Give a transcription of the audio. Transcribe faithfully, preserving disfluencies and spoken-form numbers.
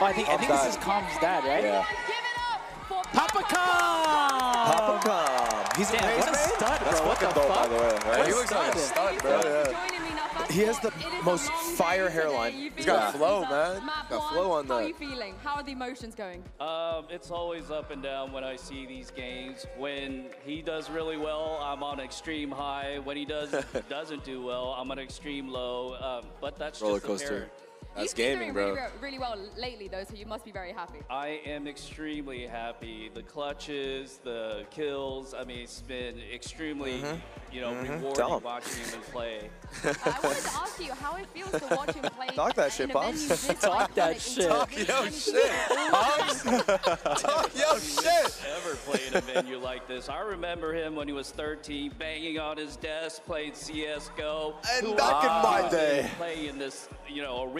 Oh, I think, I think this is Calm's dad, right? Yeah. Papa Calm! Papa Calm. He's Damn, a, what a stud, bro. That's what the fuck? Dope, by the way. Right? He looks like a stud, bro. Yeah. He has the most fire hairline. He's got flow, man. Got flow on that. How are you feeling? How are the emotions going? Um, it's always up and down when I see these games. When he does really well, I'm on extreme high. When he does doesn't do well, I'm on extreme low. Um, but that's roller coaster. That's gaming, bro. You've been doing really, really well lately, though, so you must be very happy. I am extremely happy. The clutches, the kills, I mean, it's been extremely, mm-hmm. you know, mm-hmm. rewarding watching him play. uh, I wanted to ask you how it feels to watch him play. Talk that shit, Pops. Talk that shit. Talk yo shit, Pops. Talk yo shit. Never played a venue like this. I remember him when he was thirteen, banging on his desk, playing C S G O. And back in my day. Playing this, you know, arena.